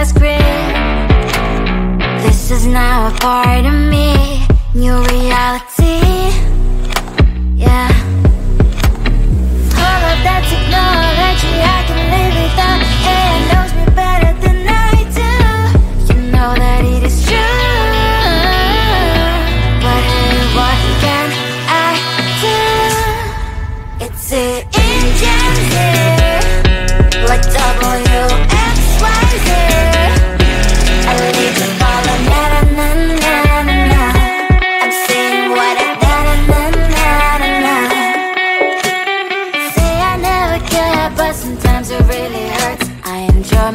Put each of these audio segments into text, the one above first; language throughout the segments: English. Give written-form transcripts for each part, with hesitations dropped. last grip. This is now a part of me. New reality, yeah. All of that technology, I can live without. It knows me better than I do. You know that it is true. But what can I do? It's an engine here, like WXYZ.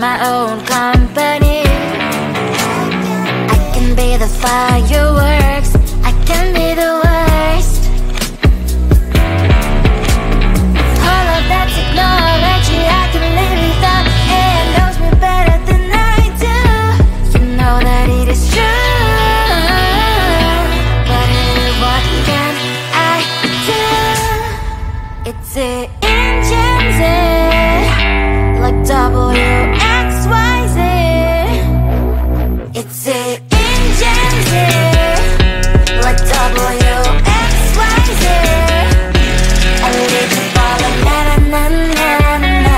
My own company, I can be the fireworks, I can be the worst. All of that technology, I can live without. It knows me better than I do. You know that it is true. But what can I do? It's an engine like WXYZ. It's an engine like WXYZ. I live to follow, na na na na na.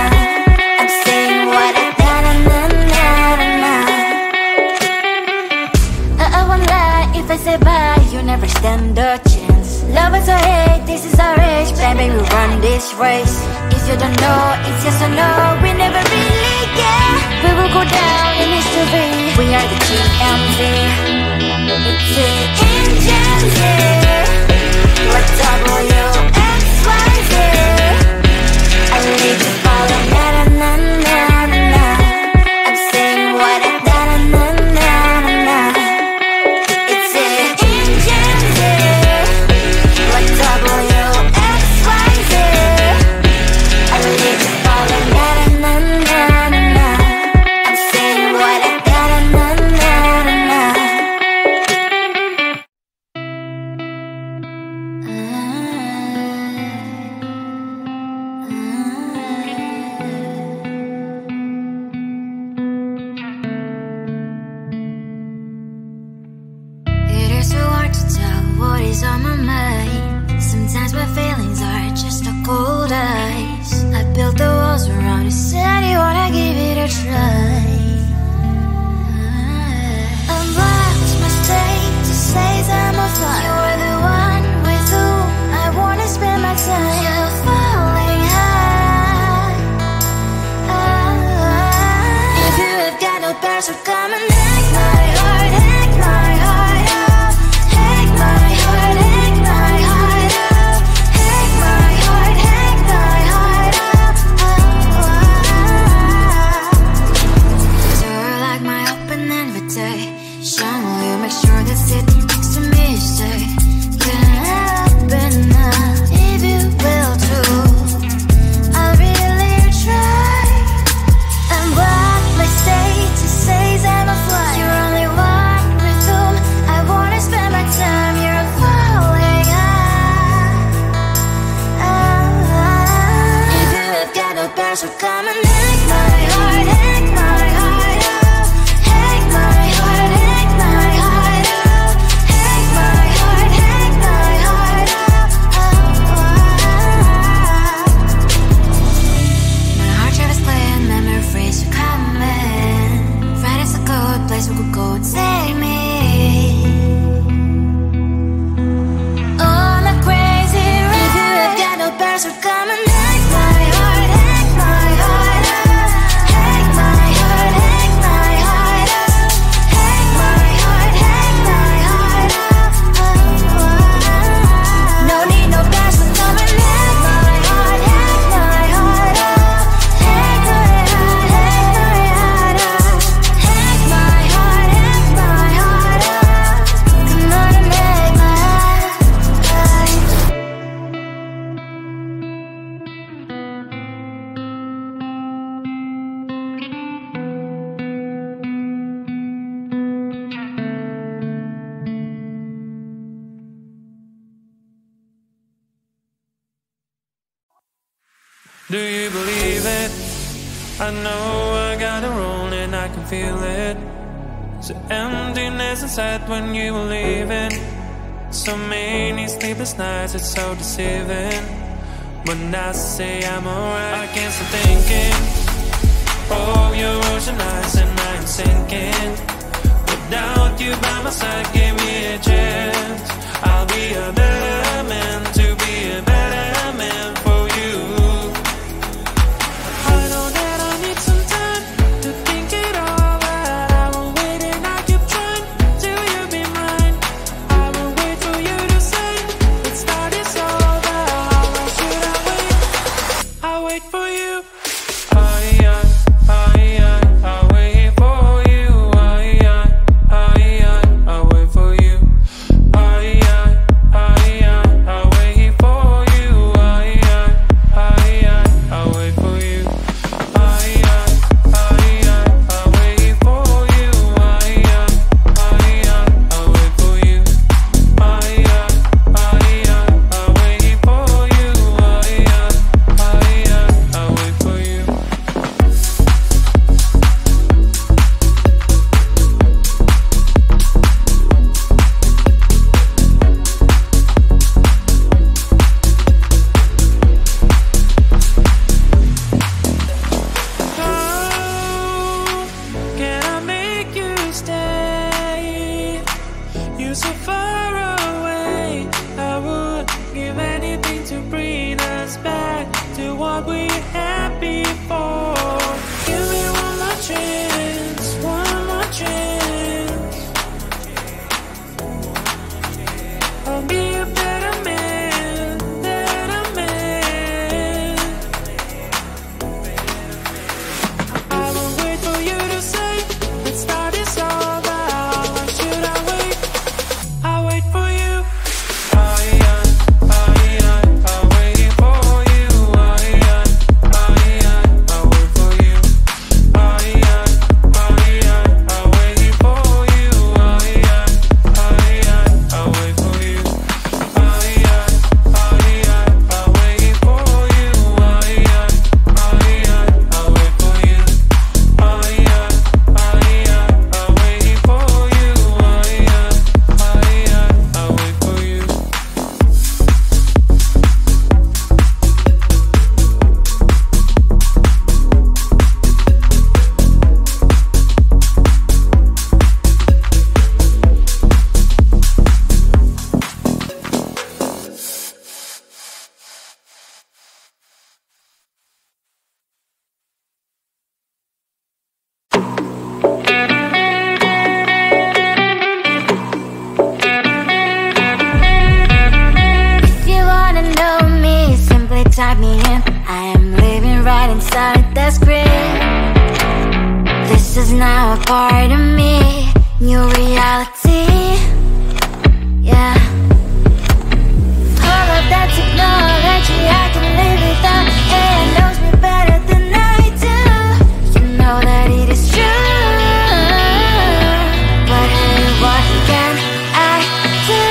I'm saying what I na na na na na. I won't lie if I say bye, you never stand a chance. Love us or hate, this is our age. Plan, baby, run this race. If you don't know, it's yes or no. We never really. Yeah, we will go down in history. We are the GMZ. It's an engine here, like WXYZ. I need to follow, na-na-na-na-na. I'm saying what I na-na-na-na-na. It's an engine here, like WXYZ. I need to follow, na-na-na-na-na. feel it. The emptiness inside when you were leaving. So many sleepless nights, it's so deceiving. When I say I'm alright, I can't stop thinking of your ocean eyes, and I'm sinking. Without you by my side, give me a chance. I'll be a better man to be a better man for you. I know that I need some time to think it all out. I've been waiting, I keep trying till you be mine. I will wait for you to say it's not as over. Why should I wait? I'll wait for you. I wait for you. I wait for you. I wait for you. I wait for you. I wait for you. I wait for you. I wait for you. I wait for you. How can I make you stay? You're so far away. I would give anything to bring us back to what we had before. Give me one more chance, one more chance. I'll be a better man, better man. I will wait for you to say it's not as over. Why should I wait? I'll wait for you. I wait for you. I wait for you. I wait for you. I wait for you. I wait for you. I wait for you. I wait for you. I wait for you. If you wanna know me, simply type me in. I am living right inside the script. This is now a part of me, new reality. Yeah. All of that technology, I can live without. AI knows me better than I do. You know that it is true. But hey, what can I do?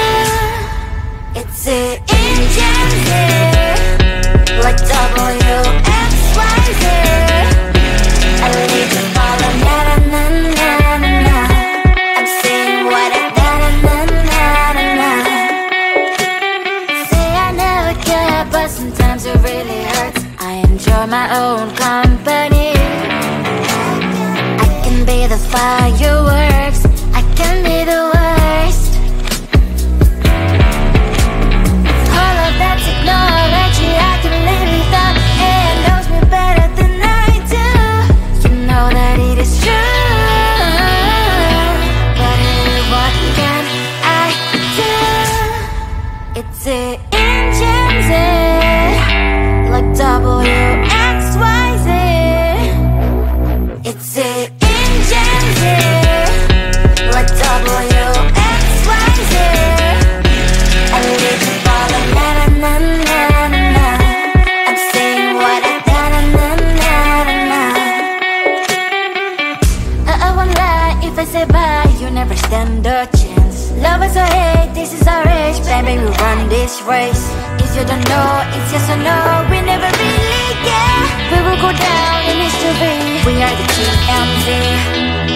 It's an engine like WXYZ. I need to follow na-na-na-na-na-na. I'm seeing what I na-na-na-na-na. Say I never care, but sometimes it really hurts. I enjoy my own company. I can be the fireworks, I can be the worst. All of that technology, I can live without. AI knows me better than I do. You know that it is true. But hey, what can I do? It's an engine like WXYZ. It's an engine like WXYZ. I need to follow na-na-na-na-na-na. I'm seeing what I na-na-na-na-na. I won't lie if I say bye, you never stand a chance. Lovers or hate, this is our age. Baby, we run this race. If you don't know, it's yes or no. We never really care. We will go down in history. We are the TMZ.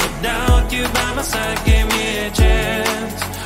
Without you by my side, give me a chance.